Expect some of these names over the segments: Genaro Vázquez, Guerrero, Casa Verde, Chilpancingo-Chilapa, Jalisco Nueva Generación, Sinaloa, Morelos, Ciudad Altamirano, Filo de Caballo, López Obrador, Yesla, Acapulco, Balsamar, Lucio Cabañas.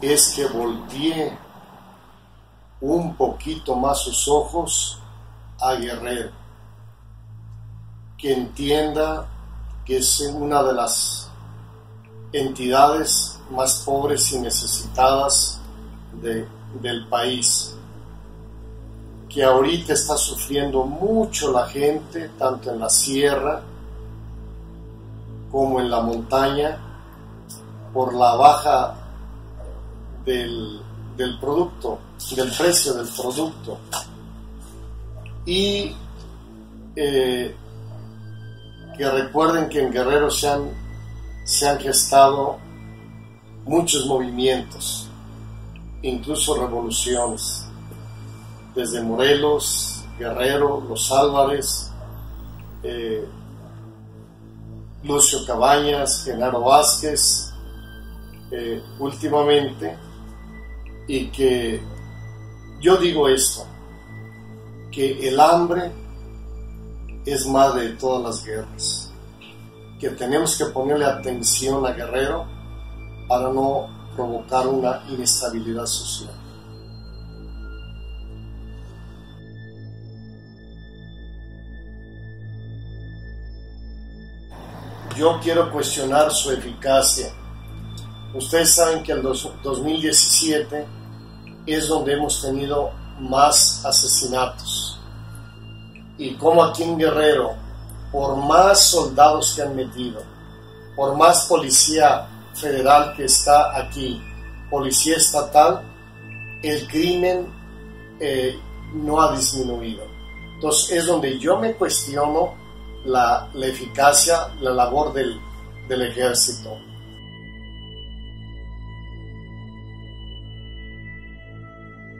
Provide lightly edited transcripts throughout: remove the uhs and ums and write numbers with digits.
es que voltee un poquito más sus ojos a Guerrero, que entienda que es una de las entidades más pobres y necesitadas del país, que ahorita está sufriendo mucho la gente, tanto en la sierra como en la montaña, por la baja del producto, del precio del producto. Y que recuerden que en Guerrero se han gestado muchos movimientos, incluso revoluciones, desde Morelos, Guerrero, Los Álvarez, Lucio Cabañas, Genaro Vázquez, últimamente. Y que yo digo esto, que el hambre es madre de todas las guerras, que tenemos que ponerle atención a Guerrero para no provocar una inestabilidad social. Yo quiero cuestionar su eficacia. Ustedes saben que el 2017 es donde hemos tenido más asesinatos. Y como aquí en Guerrero, por más soldados que han metido, por más policía federal que está aquí, policía estatal, el crimen no ha disminuido. Entonces es donde yo me cuestiono la eficacia, la labor del ejército.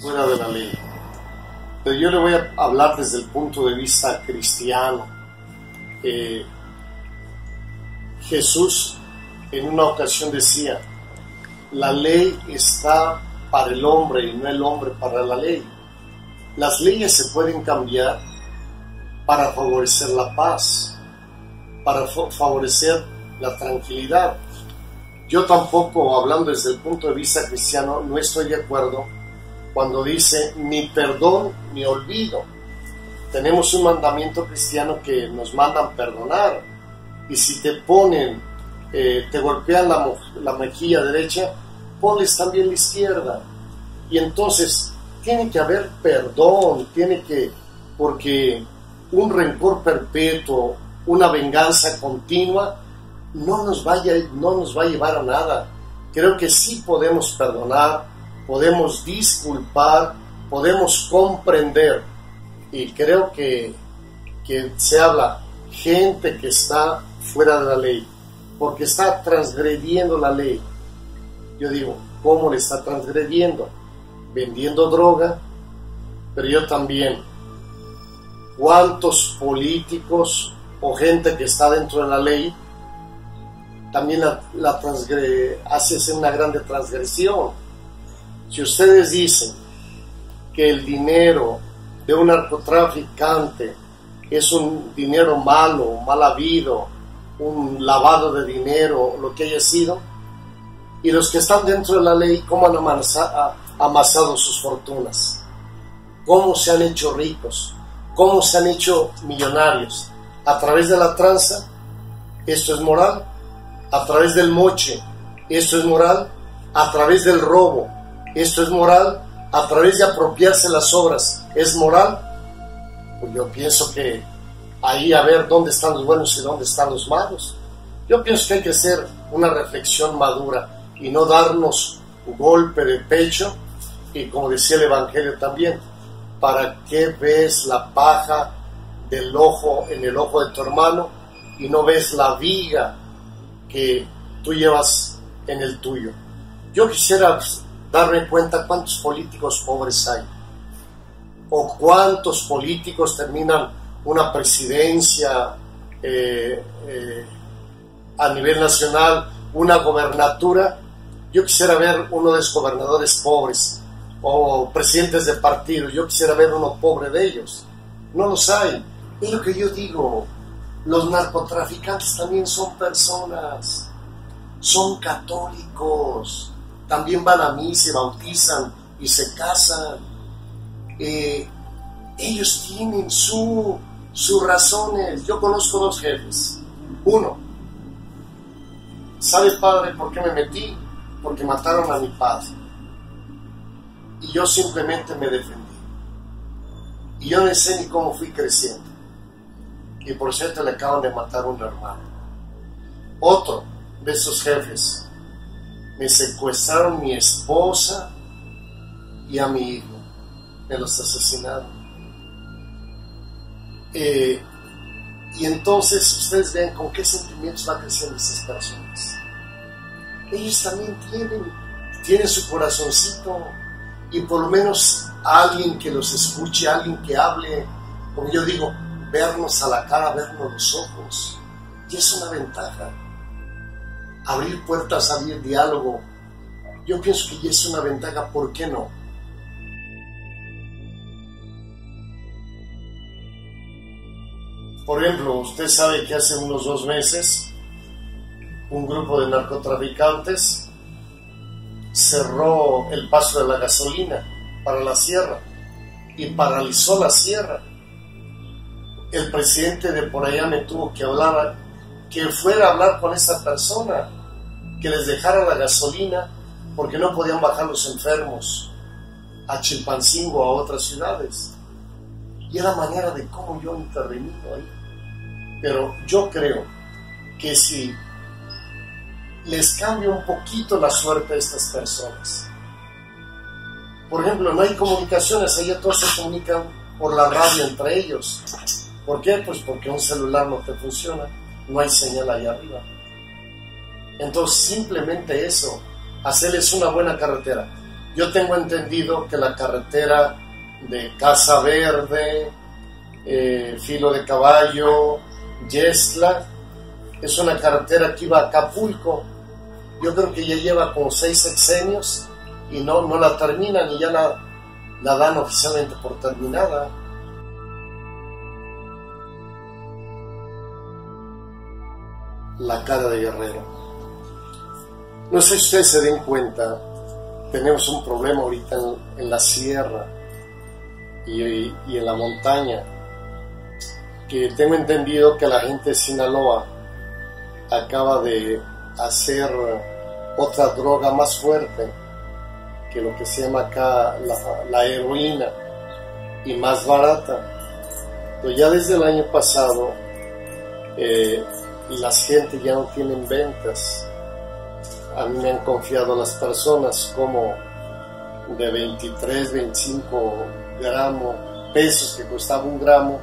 Fuera de la ley. Pero yo le voy a hablar desde el punto de vista cristiano. Jesús en una ocasión decía, la ley está para el hombre y no el hombre para la ley. Las leyes se pueden cambiar para favorecer la paz, para favorecer la tranquilidad. Yo tampoco, hablando desde el punto de vista cristiano, no estoy de acuerdo cuando dice ni perdón ni olvido. Tenemos un mandamiento cristiano que nos mandan perdonar, y si te ponen, te golpean la mejilla derecha, ponles también la izquierda. Y entonces tiene que haber perdón, porque un rencor perpetuo, una venganza continua, no nos va a llevar a nada. Creo que sí podemos perdonar, podemos disculpar, podemos comprender. Y creo que se habla gente que está fuera de la ley, porque está transgrediendo la ley. Yo digo, ¿cómo le está transgrediendo? Vendiendo droga. Pero yo también, ¿cuántos políticos o gente que está dentro de la ley también hace una grande transgresión? Si ustedes dicen que el dinero de un narcotraficante es un dinero malo, mal habido, un lavado de dinero, lo que haya sido, y los que están dentro de la ley, ¿cómo han amasado sus fortunas? ¿Cómo se han hecho ricos? ¿Cómo se han hecho millonarios? ¿A través de la tranza? ¿Esto es moral? ¿A través del moche? ¿Esto es moral? ¿A través del robo? ¿Esto es moral? ¿A través de apropiarse las obras es moral? Pues yo pienso que ahí a ver dónde están los buenos y dónde están los malos. Yo pienso que hay que hacer una reflexión madura y no darnos un golpe de pecho. Y como decía el Evangelio también, ¿para qué ves la paja en el ojo de tu hermano y no ves la viga que tú llevas en el tuyo? Yo quisiera darme cuenta cuántos políticos pobres hay, o cuántos políticos terminan una presidencia a nivel nacional, una gobernatura. Yo quisiera ver uno de los gobernadores pobres, o presidentes de partido. Yo quisiera ver uno pobre de ellos. No los hay. Es lo que yo digo, los narcotraficantes también son personas, son católicos, también van a mí, se bautizan y se casan. Ellos tienen sus razones. Yo conozco dos jefes. Uno, ¿sabes, padre, por qué me metí? Porque mataron a mi padre. Y yo simplemente me defendí. Y yo no sé ni cómo fui creciendo. Y por cierto, le acaban de matar a un hermano. Otro de esos jefes: me secuestraron mi esposa y a mi hijo. Me los asesinaron. Y entonces ustedes vean con qué sentimientos va creciendo esas personas. Ellos también tienen su corazoncito, y por lo menos alguien que los escuche, alguien que hable, como yo digo, vernos a la cara, vernos los ojos, y es una ventaja. Abrir puertas, abrir diálogo, yo pienso que ya es una ventaja, ¿por qué no? Por ejemplo, usted sabe que hace unos 2 meses un grupo de narcotraficantes cerró el paso de la gasolina para la sierra y paralizó la sierra. El presidente de por allá me tuvo que hablar, que fuera a hablar con esa persona, que les dejara la gasolina porque no podían bajar los enfermos a Chilpancingo, a otras ciudades. Y era manera de cómo yo intervení ahí. Pero yo creo que si les cambia un poquito la suerte a estas personas. Por ejemplo, no hay comunicaciones, allá todos se comunican por la radio entre ellos. ¿Por qué? Pues porque un celular no te funciona, no hay señal allá arriba. Entonces simplemente eso, hacerles una buena carretera. Yo tengo entendido que la carretera de Casa Verde, Filo de Caballo, Yesla, es una carretera que iba a Acapulco. Yo creo que ya lleva como 6 sexenios y no la terminan, y ya la dan oficialmente por terminada. La cara de Guerrero. No sé si ustedes se den cuenta, tenemos un problema ahorita en la sierra y en la montaña, que tengo entendido que la gente de Sinaloa acaba de hacer otra droga más fuerte que lo que se llama acá la heroína, y más barata. Pero ya desde el año pasado las gente ya no tienen ventas. A mí me han confiado las personas como de 23, 25 gramos, pesos que costaba un gramo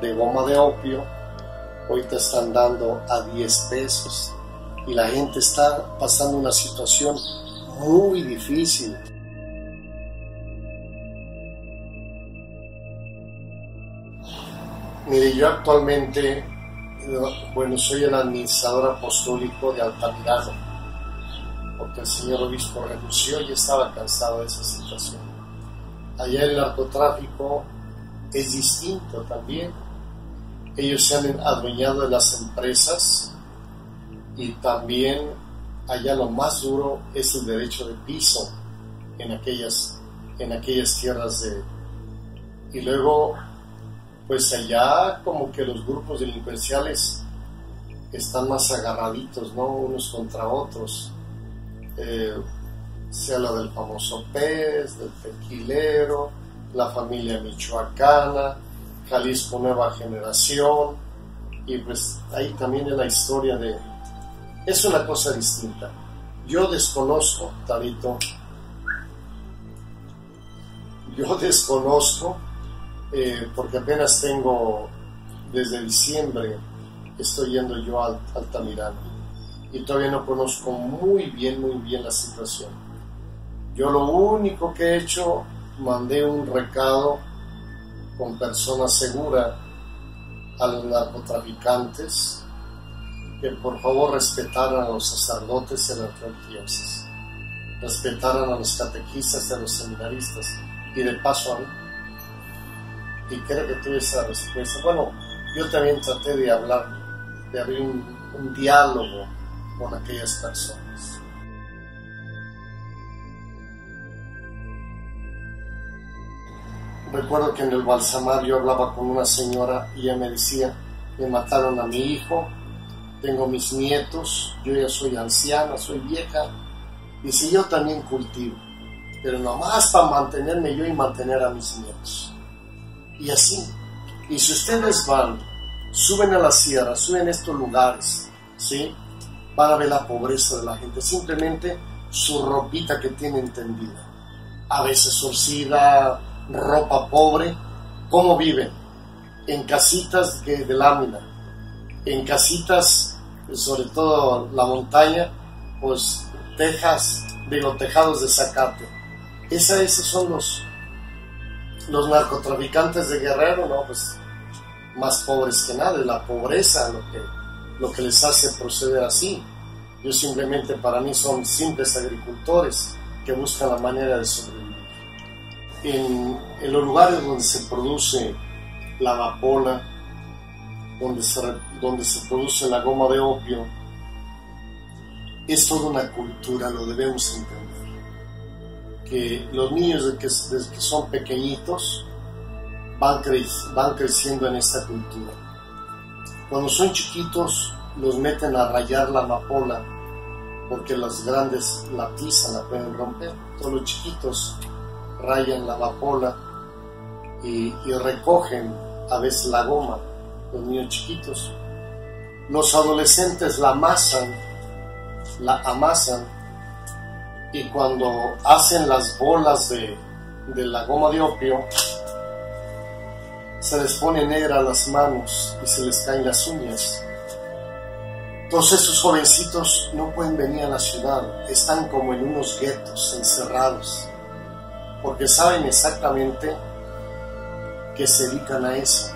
de goma de opio, ahorita están dando a 10 pesos y la gente está pasando una situación muy difícil. Mire, yo actualmente, bueno, soy el administrador apostólico de Altamirano, porque el señor obispo renunció y estaba cansado de esa situación. Allá el narcotráfico es distinto también. Ellos se han adueñado de las empresas, y también allá lo más duro es el derecho de piso en aquellas tierras de... Y luego, pues allá como que los grupos delincuenciales están más agarraditos, ¿no? Unos contra otros. Sea lo del famoso pez, del tequilero, la familia michoacana, Jalisco Nueva Generación, y pues ahí también en la historia de... Es una cosa distinta. Yo desconozco, Tarito, porque apenas tengo, desde diciembre, estoy yendo yo a Altamirano, y todavía no conozco muy bien la situación. Yo lo único que he hecho, mandé un recado con persona segura a los narcotraficantes que por favor respetaran a los sacerdotes en las religiones, respetaran a los catequistas, a los seminaristas y de paso a mí. Y creo que tuve esa respuesta. Bueno, yo también traté de hablar, de abrir un diálogo con aquellas personas. Recuerdo que en el Balsamar yo hablaba con una señora y ella me decía, me mataron a mi hijo, tengo mis nietos, yo ya soy anciana, soy vieja, y si yo también cultivo, pero nomás para mantenerme yo y mantener a mis nietos. Y así, y si ustedes van, suben a la sierra, suben a estos lugares, ¿sí?, van a ver la pobreza de la gente, simplemente su ropita que tienen tendida, a veces surcida, ropa pobre. ¿Cómo viven? En casitas de lámina, en casitas, sobre todo la montaña, pues tejados de zacate. Esos son los narcotraficantes de Guerrero, ¿no? Pues más pobres que nada, la pobreza lo que les hace proceder así. Yo simplemente, para mí son simples agricultores que buscan la manera de sobrevivir. En los lugares donde se produce la amapola, donde se produce la goma de opio, es toda una cultura, lo debemos entender. Que los niños desde que son pequeñitos van creciendo en esta cultura. Cuando son chiquitos los meten a rayar la amapola porque las grandes la pisan, la pueden romper. Todos los chiquitos rayan la amapola y recogen a veces la goma, los niños chiquitos. Los adolescentes la amasan y cuando hacen las bolas de la goma de opio se les pone negra las manos y se les caen las uñas. Todos esos jovencitos no pueden venir a la ciudad, están como en unos guetos, encerrados, porque saben exactamente que se dedican a eso,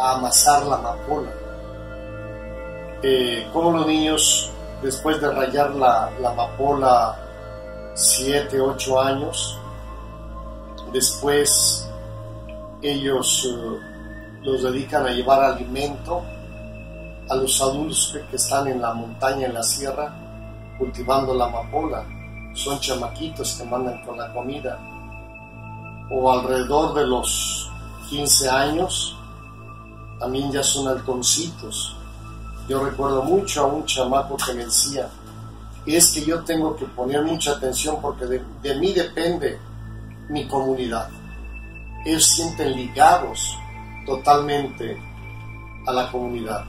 a amasar la amapola. Como los niños, después de rayar la amapola 7, 8 años, después ellos los dedican a llevar alimento a los adultos que están en la montaña, en la sierra, cultivando la amapola. Son chamaquitos que mandan con la comida. O alrededor de los 15 años, también ya son halconcitos. Yo recuerdo mucho a un chamaco que me decía, es que yo tengo que poner mucha atención porque de mí depende mi comunidad. Ellos se sienten ligados totalmente a la comunidad.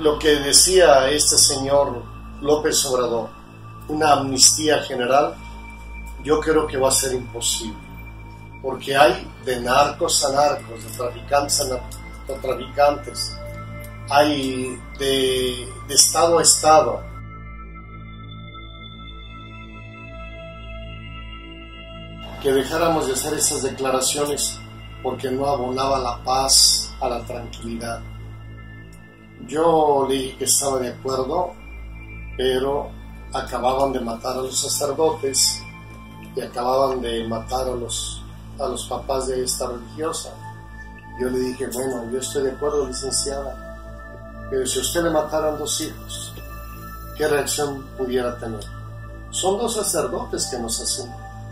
Lo que decía este señor López Obrador, una amnistía general, yo creo que va a ser imposible, porque hay de narcos a narcos, de traficantes a traficantes, hay de estado a estado. Que dejáramos de hacer esas declaraciones porque no abonaba la paz, a la tranquilidad. Yo le dije que estaba de acuerdo, pero acababan de matar a los sacerdotes y acababan de matar a los papás de esta religiosa. Yo le dije, bueno, yo estoy de acuerdo, licenciada, pero si a usted le mataran dos hijos, ¿qué reacción pudiera tener? Son dos sacerdotes que nos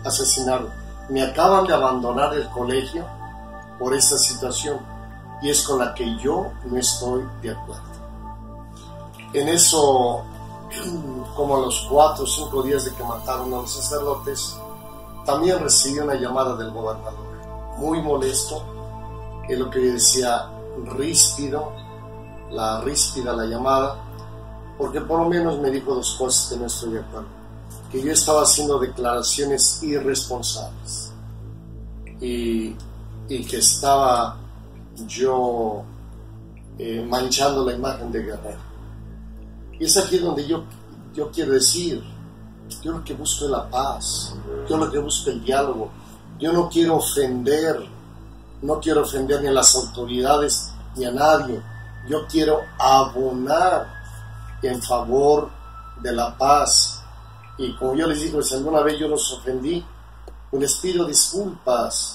asesinaron. Me acaban de abandonar el colegio por esta situación. Y es con la que yo no estoy de acuerdo. En eso, como a los 4 o 5 días de que mataron a los sacerdotes, también recibí una llamada del gobernador, muy molesto, en lo que decía ríspido, la llamada, porque por lo menos me dijo dos cosas que no estoy de acuerdo, que yo estaba haciendo declaraciones irresponsables y que estaba yo manchando la imagen de Guerrero. Y es aquí donde yo quiero decir, yo lo que busco es la paz, yo lo que busco es el diálogo. Yo no quiero ofender, ni a las autoridades ni a nadie. Yo quiero abonar en favor de la paz. Y como yo les digo, si alguna vez yo los ofendí, pues les pido disculpas,